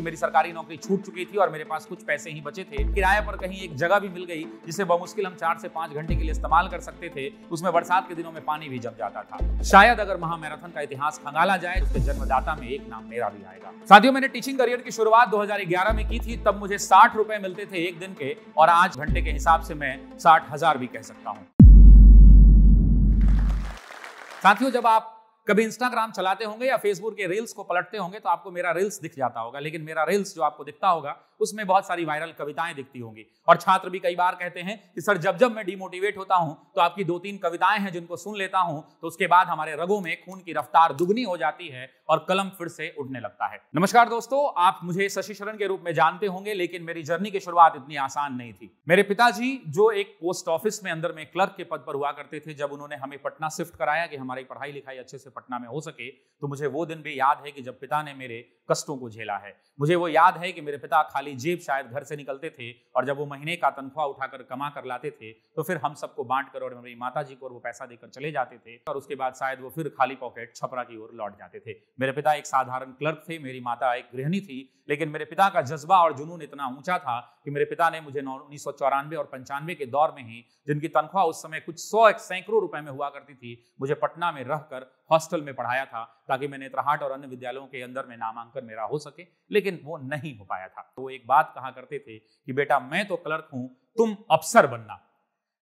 मेरी सरकारी नौकरी छूट चुकी थी और मेरे पास कुछ पैसे ही बचे थे। किराए पर कहीं एक जगह भी मिल गई जिसे बमुश्किल हम 4 से 5 घंटे के लिए इस्तेमाल कर सकते थे। उसमें बरसात के दिनों में पानी भी जम जाता था। शायद अगर महामैराथन का इतिहास खंगाला जाए तो उसके जन्मदाता में एक नाम मेरा भी आएगा। साथियों, मैंने टीचिंग करियर की शुरुआत 2011 में की थी। तब मुझे 60 रुपए मिलते थे एक दिन के, और आज घंटे के हिसाब से मैं 60,000 भी कह सकता हूँ। साथियों, जब आप कभी इंस्टाग्राम चलाते होंगे या फेसबुक के रील्स को पलटते होंगे तो आपको मेरा रील्स दिख जाता होगा, लेकिन मेरा रील्स जो आपको दिखता होगा उसमें बहुत सारी वायरल कविताएं दिखती होंगी। और छात्र भी कई बार कहते हैं कि सर, जब जब मैं डिमोटिवेट होता हूं तो आपकी 2-3 कविताएं हैं जिनको सुन लेता हूं, तो उसके बाद हमारे रगों में खून की रफ्तार दुगनी हो जाती है और कलम फिर से उठने लगता है। नमस्कार दोस्तों, आप मुझे शशि शरण के रूप में जानते होंगे, लेकिन मेरी जर्नी की शुरुआत इतनी आसान नहीं थी। मेरे पिताजी, जो एक पोस्ट ऑफिस में अंदर में क्लर्क के पद पर हुआ करते थे, जब उन्होंने हमें पटना शिफ्ट कराया कि हमारी पढ़ाई लिखाई अच्छे से पटना में हो सके, तो मुझे वो दिन भी याद है कि जब पिता ने मेरे कष्टों को झेला है। मुझे वो याद है कि मेरे पिता खाली जेब शायद घर से निकलते थे, और जब वो महीने का तनख्वाह उठाकर कमा कर लाते थे तो फिर हम सबको बांट कर और मेरी माता जी को और वो पैसा देकर चले जाते थे, और उसके बाद शायद वो फिर खाली पॉकेट छपरा की ओर लौट जाते थे। मेरे पिता एक साधारण क्लर्क थे, मेरी माता एक गृहिणी थी, लेकिन मेरे पिता का जज्बा और जुनून इतना ऊंचा था कि मेरे पिता ने मुझे 1994 और 95 के दौर में ही, जिनकी तनख्वाह उस समय कुछ सैकड़ों रुपए में हुआ करती थी, मुझे पटना में रहकर हॉस्टल में पढ़ाया था ताकि मैं नेत्रहाट और अन्य विद्यालयों के अंदर में नामांकन मेरा हो सके, लेकिन वो नहीं हो पाया था। वो एक बात कहा करते थे कि बेटा, मैं तो क्लर्क हूं, तुम अफसर बनना।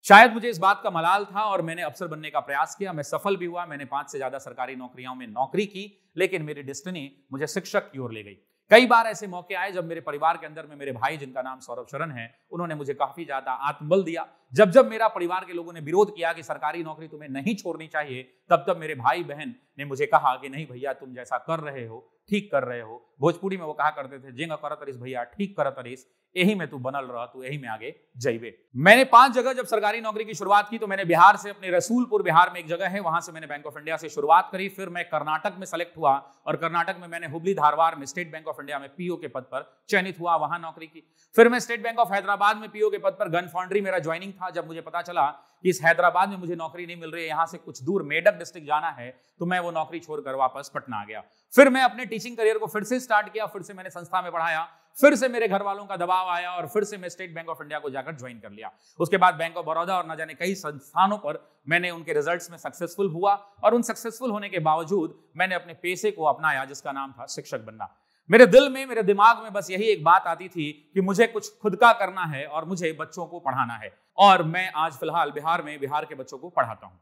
शायद मुझे इस बात का मलाल था और मैंने अफसर बनने का प्रयास किया। मैं सफल भी हुआ, मैंने 5 से ज्यादा सरकारी नौकरियों में नौकरी की, लेकिन मेरी डेस्टिनी मुझे शिक्षक की ओर ले गई। कई बार ऐसे मौके आए जब मेरे परिवार के अंदर में मेरे भाई, जिनका नाम सौरभ शरण है, उन्होंने मुझे काफी ज्यादा आत्मबल दिया। जब जब मेरा परिवार के लोगों ने विरोध किया कि सरकारी नौकरी तुम्हें नहीं छोड़नी चाहिए, तब तब मेरे भाई बहन ने मुझे कहा कि नहीं भैया, तुम जैसा कर रहे हो ठीक कर रहे हो। भोजपुरी में वो कहा करते थे, जेंगा करत रहीस भैया, ठीक करत रहीस, यही में तू बनल रह, तू यही में आगे जाइबे। मैंने 5 जगह जब सरकारी नौकरी की शुरुआत की तो मैंने बिहार से, अपने रसूलपुर बिहार में एक जगह है, वहां से मैंने बैंक ऑफ इंडिया से शुरुआत करी। फिर मैं कर्नाटक में सेलेक्ट हुआ और कर्नाटक में मैंने हुबली धारवाड़ में स्टेट बैंक ऑफ इंडिया में पीओ के पद पर चयनित हुआ, वहां नौकरी की। फिर मैं स्टेट बैंक ऑफ हैदराबाद में पीओ के पद पर, गन फाउंड्री मेरा ज्वाइनिंग था। जब मुझे पता चला कि इस हैदराबाद में मुझे नौकरी नहीं मिल रही है, यहाँ से कुछ दूर मेडक डिस्ट्रिक्ट जाना है, तो मैं वो नौकरी छोड़कर वापस पटना आ गया। फिर मैं अपने टीचिंग करियर को फिर से स्टार्ट किया, फिर से मैंने संस्था में पढ़ाया, फिर से मेरे घर वालों का दबाव आया और फिर से मैं स्टेट बैंक ऑफ इंडिया को जाकर ज्वाइन कर लिया। उसके बाद बैंक ऑफ बड़ौदा और न जाने कई संस्थानों पर मैंने उनके रिजल्ट्स में सक्सेसफुल हुआ, और उन सक्सेसफुल होने के बावजूद मैंने अपने पेशे को अपनाया जिसका नाम था शिक्षक बनना। मेरे दिल में, मेरे दिमाग में बस यही एक बात आती थी कि मुझे कुछ खुद का करना है और मुझे बच्चों को पढ़ाना है, और मैं आज फिलहाल बिहार में बिहार के बच्चों को पढ़ाता हूँ।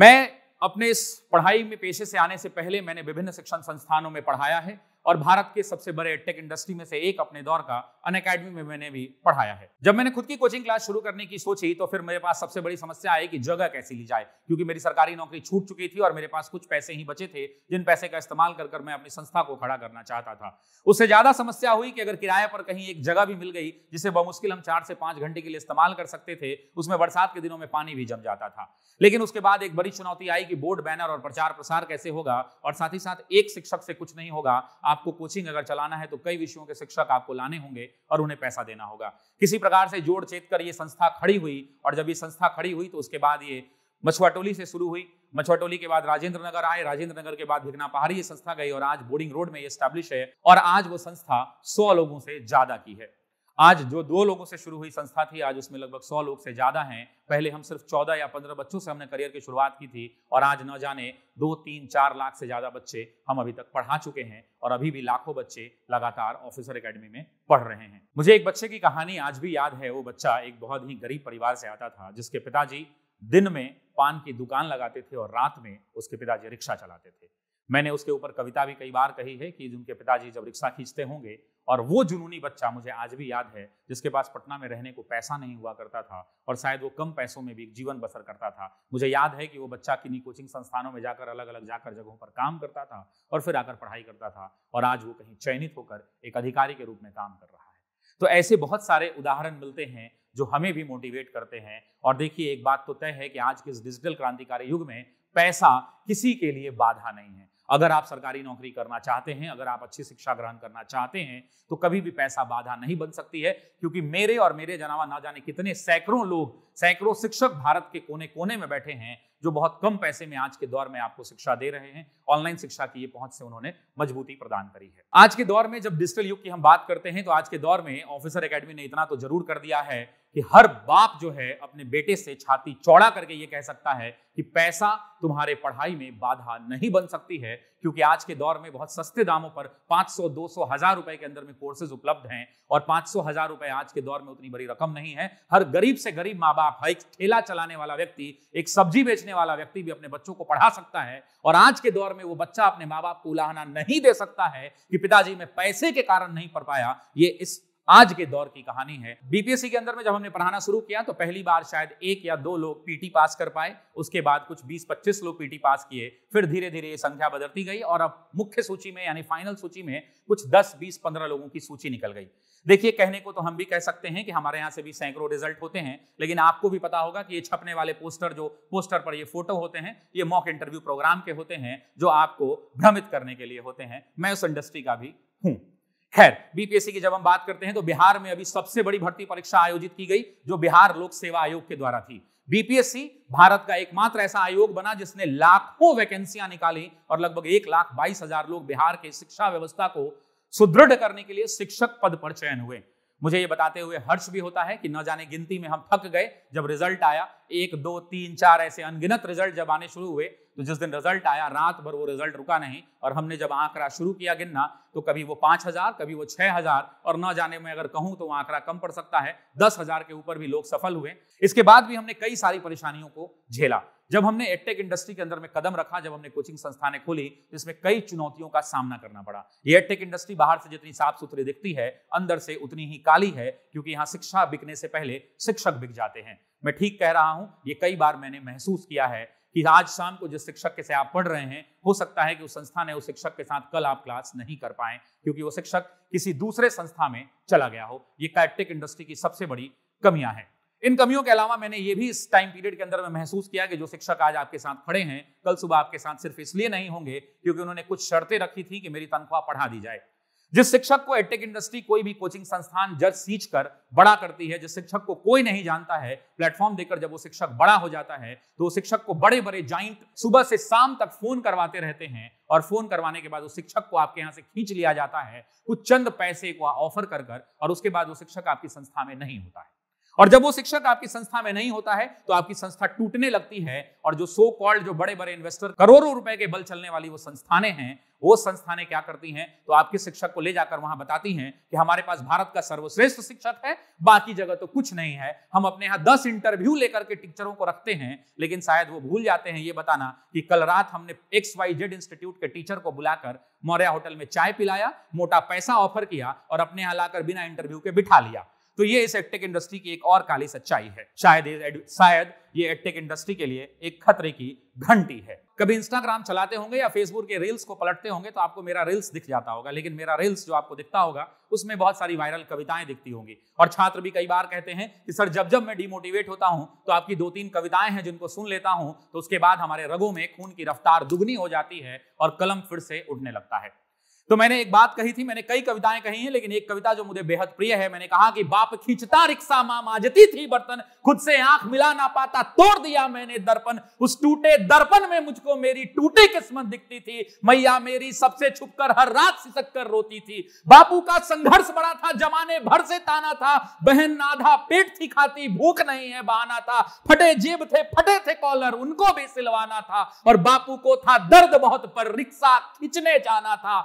मैं अपने इस पढ़ाई में पेशे से आने से पहले मैंने विभिन्न शिक्षण संस्थानों में पढ़ाया है, और भारत के सबसे बड़े टेक इंडस्ट्री में से एक अपने दौर का अन अकेडमी में मैंने भी पढ़ाया है। जब मैंने खुद की कोचिंग क्लास शुरू करने की सोची तो फिर मेरे पास सबसे बड़ी समस्या आई कि जगह कैसी ली जाए, क्योंकि मेरी सरकारी नौकरी छूट चुकी थी और मेरे पास कुछ पैसे ही बचे थे, जिन पैसे का इस्तेमाल कर मैं अपनी संस्था को खड़ा करना चाहता था। उससे ज्यादा समस्या हुई कि अगर किराए पर कहीं एक जगह भी मिल गई जिसे बमुश्किल हम 4 से 5 घंटे के लिए इस्तेमाल कर सकते थे, उसमें बरसात के दिनों में पानी भी जम जाता था। लेकिन उसके बाद एक बड़ी चुनौती आई कि बोर्ड बैनर और प्रचार प्रसार कैसे होगा, और साथ ही साथ एक शिक्षक से कुछ नहीं होगा। आपको कोचिंग अगर चलाना है तो कई विषयों के शिक्षक आपको लाने होंगे और उन्हें पैसा देना होगा। किसी प्रकार से जोड़ चेत कर ये संस्था खड़ी हुई, और जब ये संस्था खड़ी हुई तो उसके बाद ये मछवाटोली से शुरू हुई। मछवाटोली के बाद राजेंद्र नगर आए, राजेंद्र नगर के बाद भिखना पहाड़ी ये संस्था गई, और आज बोर्डिंग रोड में ये एस्टैब्लिश है, और आज वो संस्था 100 लोगों से ज्यादा की है। आज जो 2 लोगों से शुरू हुई संस्था थी, आज उसमें लगभग 100 लोग से ज्यादा हैं। पहले हम सिर्फ 14 या 15 बच्चों से हमने करियर की शुरुआत की थी, और आज न जाने 2, 3, 4 लाख से ज्यादा बच्चे हम अभी तक पढ़ा चुके हैं, और अभी भी लाखों बच्चे लगातार ऑफिसर एकेडमी में पढ़ रहे हैं। मुझे एक बच्चे की कहानी आज भी याद है। वो बच्चा एक बहुत ही गरीब परिवार से आता था, जिसके पिताजी दिन में पान की दुकान लगाते थे और रात में उसके पिताजी रिक्शा चलाते थे। मैंने उसके ऊपर कविता भी कई बार कही है कि उनके पिताजी जब रिक्शा खींचते होंगे, और वो जुनूनी बच्चा मुझे आज भी याद है, जिसके पास पटना में रहने को पैसा नहीं हुआ करता था, और शायद वो कम पैसों में भी जीवन बसर करता था। मुझे याद है कि वो बच्चा किन्हीं कोचिंग संस्थानों में जाकर, अलग अलग जाकर जगहों पर काम करता था, और फिर आकर पढ़ाई करता था, और आज वो कहीं चयनित होकर एक अधिकारी के रूप में काम कर रहा है। तो ऐसे बहुत सारे उदाहरण मिलते हैं जो हमें भी मोटिवेट करते हैं। और देखिए, एक बात तो तय है कि आज के इस डिजिटल क्रांतिकारी युग में पैसा किसी के लिए बाधा नहीं है। अगर आप सरकारी नौकरी करना चाहते हैं, अगर आप अच्छी शिक्षा ग्रहण करना चाहते हैं, तो कभी भी पैसा बाधा नहीं बन सकती है, क्योंकि मेरे और मेरे जनावा ना जाने कितने सैकड़ों लोग, सैकड़ों शिक्षक भारत के कोने कोने में बैठे हैं जो बहुत कम पैसे में आज के दौर में आपको शिक्षा दे रहे हैं। ऑनलाइन शिक्षा की ये पहुंच से उन्होंने मजबूती प्रदान करी है। आज के दौर में जब डिजिटल युग की हम बात करते हैं, तो आज के दौर में ऑफिसर एकेडमी ने इतना तो जरूर कर दिया है कि हर बाप जो है अपने बेटे से छाती चौड़ा करके ये कह सकता है कि पैसा तुम्हारे पढ़ाई में बाधा नहीं बन सकती है, क्योंकि आज के दौर में बहुत सस्ते दामों पर 500, 200, 1000 रुपए के अंदर में कोर्सेज उपलब्ध हैं, और 500, 1000 रुपए आज के दौर में उतनी बड़ी रकम नहीं है। हर गरीब से गरीब माँ बाप, हर एक ठेला चलाने वाला व्यक्ति, एक सब्जी बेचने वाला व्यक्ति भी अपने बच्चों को पढ़ा सकता है, और आज के दौर में वो बच्चा अपने माँ बाप को उलाहना नहीं दे सकता है कि पिताजी मैं पैसे के कारण नहीं पढ़ पाया। ये इस आज के दौर की कहानी है। बीपीएससी के अंदर में जब हमने पढ़ाना शुरू किया तो पहली बार शायद 1 या 2 लोग पीटी पास कर पाए, उसके बाद कुछ 20-25 लोग पीटी पास किए, फिर धीरे धीरे ये संख्या बदलती गई और अब मुख्य सूची में यानी फाइनल सूची में कुछ 10, 20, 15 लोगों की सूची निकल गई। देखिए, कहने को तो हम भी कह सकते हैं कि हमारे यहाँ से भी सैकड़ों रिजल्ट होते हैं, लेकिन आपको भी पता होगा कि ये छपने वाले पोस्टर, जो पोस्टर पर ये फोटो होते हैं, ये मॉक इंटरव्यू प्रोग्राम के होते हैं जो आपको भ्रमित करने के लिए होते हैं। मैं उस इंडस्ट्री का भी हूँ। खैर, बीपीएससी की जब हम बात करते हैं तो बिहार में अभी सबसे बड़ी भर्ती परीक्षा आयोजित की गई जो बिहार लोक सेवा आयोग के द्वारा थी। बीपीएससी भारत का एकमात्र ऐसा आयोग बना जिसने लाखों वैकेंसियां निकाली और लगभग 1,22,000 लोग बिहार के शिक्षा व्यवस्था को सुदृढ़ करने के लिए शिक्षक पद पर चयन हुए। मुझे ये बताते हुए हर्ष भी होता है कि न जाने गिनती में हम थक गए जब रिजल्ट आया। 1, 2, 3, 4 ऐसे अनगिनत रिजल्ट जब आने शुरू हुए, तो जिस दिन रिजल्ट आया रात भर वो रिजल्ट रुका नहीं, और हमने जब आंकड़ा शुरू किया गिनना तो कभी वो 5,000, कभी वो 6,000, और न जाने में अगर कहूं तो आंकड़ा कम पड़ सकता है, 10,000 के ऊपर भी लोग सफल हुए। इसके बाद भी हमने कई सारी परेशानियों को झेला। जब हमने एडटेक इंडस्ट्री के अंदर में कदम रखा, जब हमने कोचिंग संस्थानें खोली, इसमें कई चुनौतियों का सामना करना पड़ा। ये एडटेक इंडस्ट्री बाहर से जितनी साफ सुथरी दिखती है, अंदर से उतनी ही काली है, क्योंकि यहाँ शिक्षा बिकने से पहले शिक्षक बिक जाते हैं। मैं ठीक कह रहा हूँ, ये कई बार मैंने महसूस किया है कि आज शाम को जिस शिक्षक के से आप पढ़ रहे हैं, हो सकता है कि उस संस्था ने उस शिक्षक के साथ कल आप क्लास नहीं कर पाए, क्योंकि वो शिक्षक किसी दूसरे संस्था में चला गया हो। ये एडटेक इंडस्ट्री की सबसे बड़ी कमियां हैं। इन कमियों के अलावा मैंने ये भी इस टाइम पीरियड के अंदर में महसूस किया कि जो शिक्षक आज आपके साथ खड़े हैं, कल सुबह आपके साथ सिर्फ इसलिए नहीं होंगे क्योंकि उन्होंने कुछ शर्तें रखी थी कि मेरी तनख्वाह बढ़ा दी जाए। जिस शिक्षक को एडटेक इंडस्ट्री कोई भी कोचिंग संस्थान जज सींच कर बड़ा करती है, जिस शिक्षक को कोई नहीं जानता है, प्लेटफॉर्म देकर जब वो शिक्षक बड़ा हो जाता है, तो उस शिक्षक को बड़े बड़े जाइंट सुबह से शाम तक फोन करवाते रहते हैं, और फोन करवाने के बाद उस शिक्षक को आपके यहाँ से खींच लिया जाता है कुछ चंद पैसे को ऑफर कर कर, और उसके बाद वो शिक्षक आपकी संस्था में नहीं होता है। और जब वो शिक्षक आपकी संस्था में नहीं होता है तो आपकी संस्था टूटने लगती है, और जो सो कॉल्ड, जो बड़े बड़े इन्वेस्टर, करोड़ों रुपए के बल चलने वाली वो संस्थानें हैं, वो संस्थानें क्या करती हैं तो आपके शिक्षक को ले जाकर वहां बताती हैं कि हमारे पास भारत का सर्वश्रेष्ठ शिक्षक है, बाकी जगह तो कुछ नहीं है। हम अपने यहाँ 10 इंटरव्यू लेकर के टीचरों को रखते हैं, लेकिन शायद वो भूल जाते हैं ये बताना कि कल रात हमने XYZ इंस्टीट्यूट के टीचर को बुलाकर मौर्या होटल में चाय पिलाया, मोटा पैसा ऑफर किया और अपने यहाँ लाकर बिना इंटरव्यू के बिठा लिया। तो ये इस एडटेक इंडस्ट्री की एक और काली सच्चाई है। शायद ये एडटेक इंडस्ट्री के लिए एक खतरे की घंटी है। कभी इंस्टाग्राम चलाते होंगे या फेसबुक के रील्स को पलटते होंगे तो आपको मेरा रील्स दिख जाता होगा, लेकिन मेरा रील्स जो आपको दिखता होगा उसमें बहुत सारी वायरल कविताएं दिखती होंगी। और छात्र भी कई बार कहते हैं कि सर जब मैं डिमोटिवेट होता हूं तो आपकी 2-3 कविताएं हैं जिनको सुन लेता हूं, तो उसके बाद हमारे रगों में खून की रफ्तार दुगनी हो जाती है और कलम फिर से उड़ने लगता है। तो मैंने एक बात कही थी, मैंने कई कविताएं कही हैं, लेकिन एक कविता जो मुझे बेहद प्रिय है, मैंने कहा कि बाप खींचता रिक्शा, मां मांजती थी बर्तन, खुद से आंख मिला ना पाता, तोड़ दिया मैंने दर्पण, उस टूटे दर्पण में मुझको मेरी टूटी किस्मत दिखती थी, मैया मेरी सबसे छुपकर हर रात सिसक कर रोती थी, बापू का संघर्ष बड़ा था, जमाने भर से ताना था, बहन आधा पेट थी खाती, भूख नहीं है बहाना था, फटे जेब थे, फटे थे कॉलर, उनको भी सिलवाना था, और बापू को था दर्द बहुत पर रिक्शा खींचने जाना था,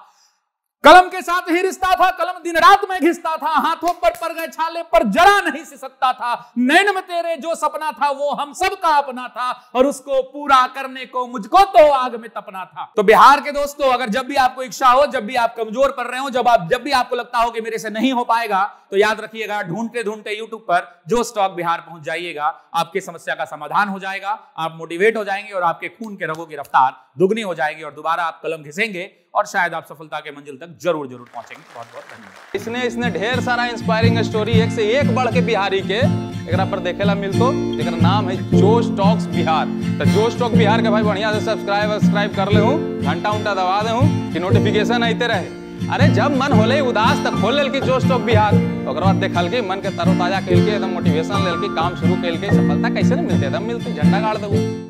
कलम के साथ ही रिश्ता था, कलम दिन रात में घिसता था, हाथों पर पड़ गए छाले पर जरा नहीं सिसकता था, नैन में तेरे जो सपना था वो हम सब का अपना था, और उसको पूरा करने को मुझको तो आग में तपना था। तो बिहार के दोस्तों, अगर जब भी आपको इच्छा हो, जब भी आप कमजोर पड़ रहे हो, जब भी आपको लगता हो कि मेरे से नहीं हो पाएगा, तो याद रखिएगा ढूंढते ढूंढते यूट्यूब पर जो स्टॉक बिहार पहुंच जाइएगा, आपकी समस्या का समाधान हो जाएगा, आप मोटिवेट हो जाएंगे और आपके खून के रगों की रफ्तार दुगनी हो जाएगी, और दोबारा आप कलम घिसेंगे और शायद आप सफलता के मंजिल तक तक जरूर जरूर पहुंचेंगे। बहुत बहुत धन्यवाद। इसने ढेर सारा इंस्पायरिंग स्टोरी एक से एक बढ़ के बिहारी के एक पर देखेला मिलतो। एक नाम है जोश टॉक्स बिहार। तो जोश टॉक्स बिहार के भाई बढ़िया से सब्सक्राइब कर ले, घंटा उंटा दबा दे कि नोटिफिकेशन आते रहे। अरे जब मन होले उदास तक खोल लेलकी जोश टॉक्स बिहार, तो बाद देखल मन के तरोताजा खेल के एकदम मोटिवेशन लेलकी, काम शुरू खेल के सफलता कैसे नहीं मिलते, एकदम मिलती झंडा गाड़ दू।